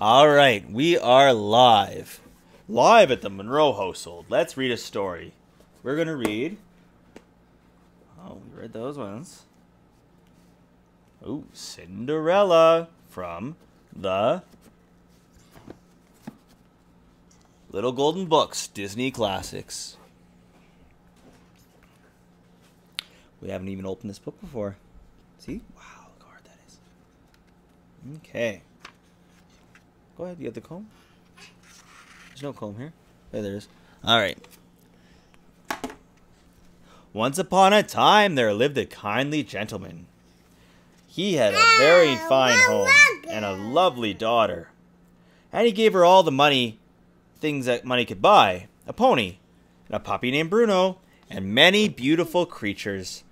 All right, we are live. Live at the Monroe household. Let's read a story. We're going to read... Oh, we read those ones. Oh, Cinderella from the Little Golden Books, Disney Classics. We haven't even opened this book before. See? Wow, look how hard that is. Okay. Go ahead, you have the comb? There's no comb here. Yeah, there is. All right. Once upon a time, there lived a kindly gentleman. He had a very fine home and a lovely daughter. And he gave her all the money, things that money could buy. A pony, and a puppy named Bruno, and many beautiful creatures.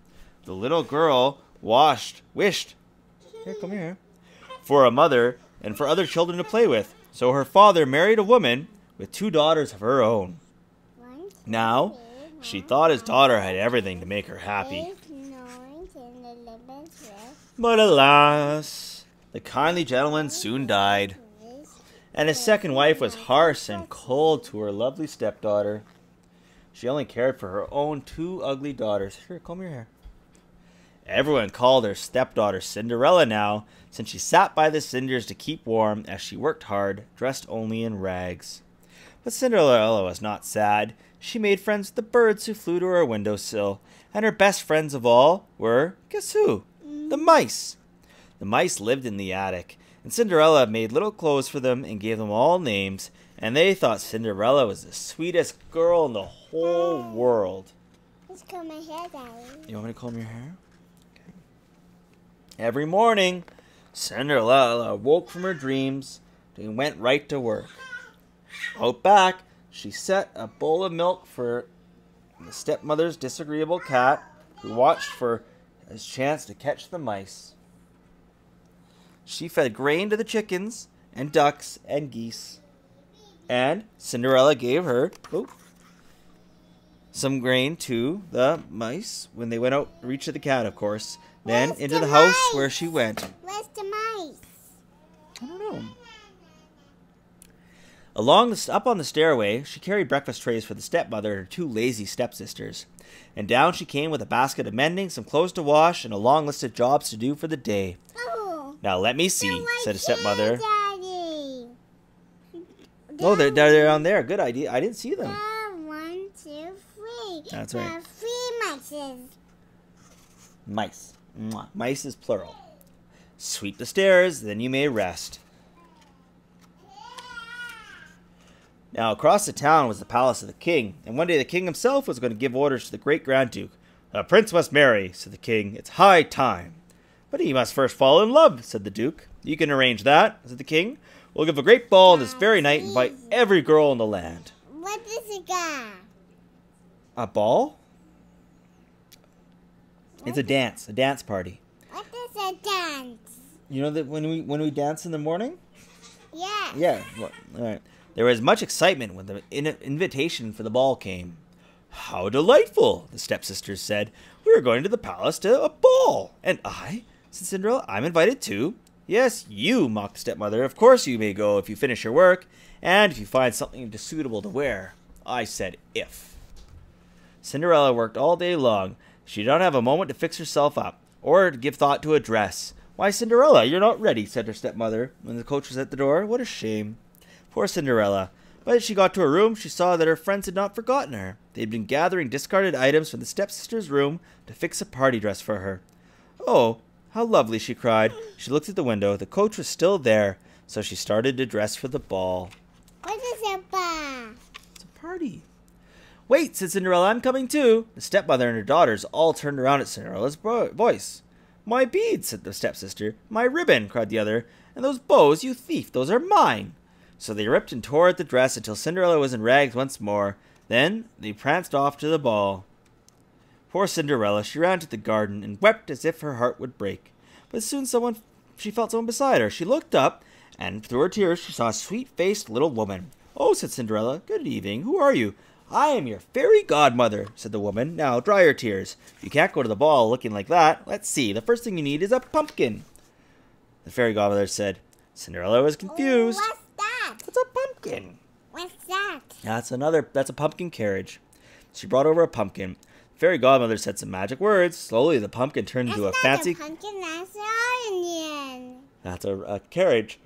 The little girl wished, here, come here, for a mother and for other children to play with. So her father married a woman with two daughters of her own. Now, she thought his daughter had everything to make her happy. But alas, the kindly gentleman soon died, and his second wife was harsh and cold to her lovely stepdaughter. She only cared for her own two ugly daughters. Here, comb your hair. Everyone called her stepdaughter Cinderella now, since she sat by the cinders to keep warm as she worked hard, dressed only in rags. But Cinderella was not sad. She made friends with the birds who flew to her windowsill, and her best friends of all were, guess who? The mice. The mice lived in the attic, and Cinderella made little clothes for them and gave them all names, and they thought Cinderella was the sweetest girl in the whole world. Let's comb my hair, Daddy. You want me to comb your hair? Every morning, Cinderella woke from her dreams and went right to work. Out back, she set a bowl of milk for the stepmother's disagreeable cat, who watched for his chance to catch the mice. She fed grain to the chickens and ducks and geese. And Cinderella gave her some grain to the mice when they went out in reach of the cat, of course. Then into the house where she went. Where's the mice? I don't know. Up on the stairway, she carried breakfast trays for the stepmother and her two lazy stepsisters. And down she came with a basket of mending, some clothes to wash, and a long list of jobs to do for the day. Oh, now let me see, said the stepmother. Daddy. Oh, they're on there. Good idea. I didn't see them. 1, 2, 3. That's right. There are 3 mice. Mice. Mice is plural. Sweep the stairs, then you may rest. Now, across the town was the palace of the king, and one day the king himself was going to give orders to the great Grand Duke. "The prince must marry," said the king. "It's high time." "But he must first fall in love," said the duke. "You can arrange that," said the king. "We'll give a great ball this very night and invite every girl in the land." What is it got? A ball? It's a dance party. What is a dance? You know that when we dance in the morning? Yeah. Yeah. Well, all right. There was much excitement when the invitation for the ball came. "How delightful," the stepsisters said. "We are going to the palace to a ball." "And I," said Cinderella, "I'm invited too." "Yes, you," mocked the stepmother. "Of course you may go if you finish your work and if you find something suitable to wear." "I said if." Cinderella worked all day long. She did not have a moment to fix herself up, or to give thought to a dress. "Why, Cinderella, you're not ready," said her stepmother, when the coach was at the door. What a shame. Poor Cinderella. But as she got to her room, she saw that her friends had not forgotten her. They had been gathering discarded items from the stepsister's room to fix a party dress for her. "Oh, how lovely," she cried. She looked at the window. The coach was still there, so she started to dress for the ball. What is a ball? It's a party. "Wait," said Cinderella, "I'm coming too." The stepmother and her daughters all turned around at Cinderella's voice. "My beads," said the stepsister. "My ribbon," cried the other. "And those bows, you thief, those are mine." So they ripped and tore at the dress until Cinderella was in rags once more. Then they pranced off to the ball. Poor Cinderella, she ran to the garden and wept as if her heart would break. But soon she felt someone beside her. She looked up, and through her tears she saw a sweet-faced little woman. "Oh," said Cinderella, "good evening. Who are you?" "I am your fairy godmother," said the woman. "Now, dry your tears. You can't go to the ball looking like that. Let's see. The first thing you need is a pumpkin." The fairy godmother said, Cinderella was confused. What's that? That's a pumpkin. What's that? That's a pumpkin carriage. She brought over a pumpkin. Fairy godmother said some magic words. Slowly, the pumpkin turned into a fancy... That's not a pumpkin, that's an onion. That's a carriage.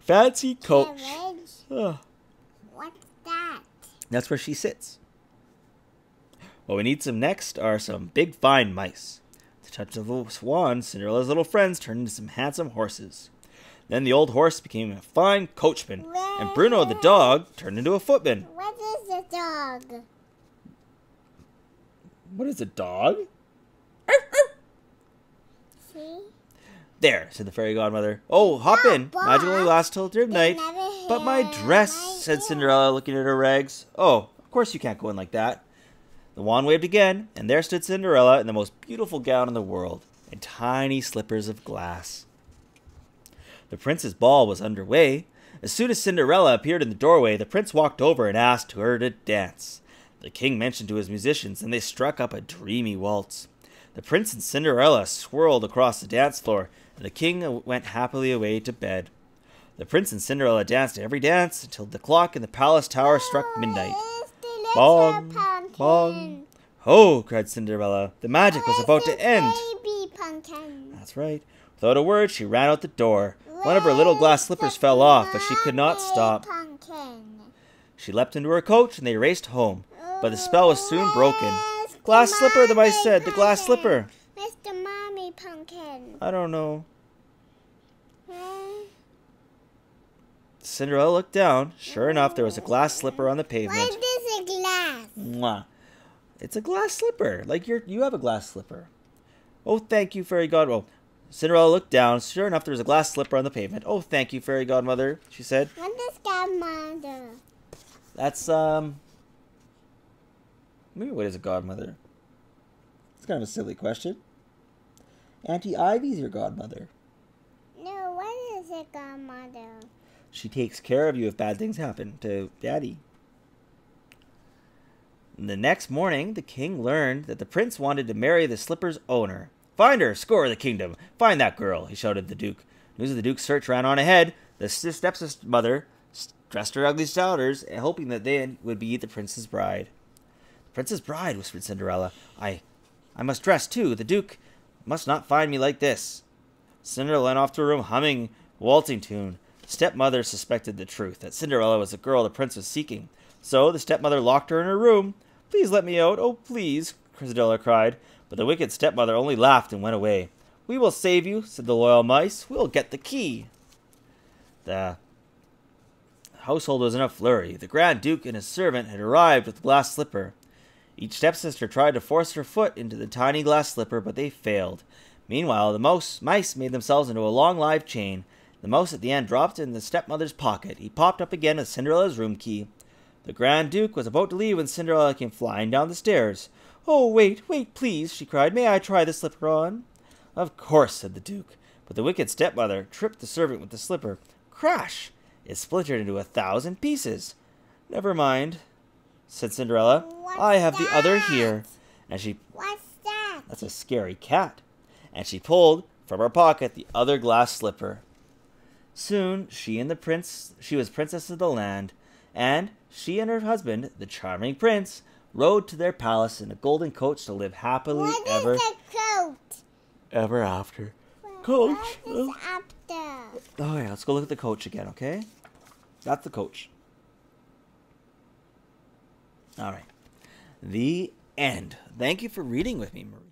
Fancy coach. Carriage? Ugh. What's that? That's where she sits. What we need some next are some big fine mice. At the touch of the swan, Cinderella's little friends turned into some handsome horses. Then the old horse became a fine coachman, and Bruno the dog turned into a footman. What is a dog? What is a dog? See? There, said the fairy godmother. Oh, hop in. Magic only lasts till midnight. But my dress, said Cinderella, looking at her rags. Oh, of course you can't go in like that. The wand waved again, and there stood Cinderella in the most beautiful gown in the world, in tiny slippers of glass. The prince's ball was underway. As soon as Cinderella appeared in the doorway, the prince walked over and asked her to dance. The king mentioned to his musicians, and they struck up a dreamy waltz. The prince and Cinderella swirled across the dance floor, and the king went happily away to bed. The prince and Cinderella danced every dance until the clock in the palace tower struck midnight. Bong, bong. Ho, cried Cinderella. The magic was about to end. Baby pumpkin. That's right. Without a word, she ran out the door. One of her little glass slippers fell off, but she could not stop. Pumpkin. She leapt into her coach, and they raced home. But the spell was soon broken. Glass slipper, the mice said. The glass slipper. Mr. Mommy Pumpkin. I don't know. Cinderella looked down. Sure enough, there was a glass slipper on the pavement. What is a glass? Mwah. It's a glass slipper. Like you have a glass slipper. Oh, thank you, fairy godmother. Cinderella looked down. Sure enough, there was a glass slipper on the pavement. Oh, thank you, fairy godmother, she said. What is godmother? That's, Maybe what is a godmother? It's kind of a silly question. Auntie Ivy's your godmother. No, what is a godmother? She takes care of you if bad things happen to Daddy. The next morning, the king learned that the prince wanted to marry the slipper's owner. Find her, score the kingdom. Find that girl, he shouted to the duke. News of the duke's search ran on ahead. The stepmother dressed her ugly daughters, hoping that they would be the prince's bride. Princess Bride, whispered Cinderella. I must dress too. The duke must not find me like this. Cinderella went off to her room humming a waltzing tune. The stepmother suspected the truth, that Cinderella was the girl the prince was seeking. So the stepmother locked her in her room. Please let me out. Oh, please, Cinderella cried. But the wicked stepmother only laughed and went away. We will save you, said the loyal mice. We'll get the key. The household was in a flurry. The Grand Duke and his servant had arrived with the glass slipper. Each stepsister tried to force her foot into the tiny glass slipper, but they failed. Meanwhile, the mice made themselves into a long live chain. The mouse at the end dropped in the stepmother's pocket. He popped up again with Cinderella's room key. The Grand Duke was about to leave when Cinderella came flying down the stairs. Oh, wait, wait, please, she cried. May I try the slipper on? Of course, said the Duke. But the wicked stepmother tripped the servant with the slipper. Crash! It splintered into 1,000 pieces. Never mind, said Cinderella. I have the other here. And she... What's that? That's a scary cat. And she pulled from her pocket the other glass slipper. Soon she was princess of the land, and she and her husband, the charming prince, rode to their palace in a golden coach to live happily ever after. Coach. What is after? Oh yeah, let's go look at the coach again, okay? That's the coach. All right. The end. Thank you for reading with me, Marie.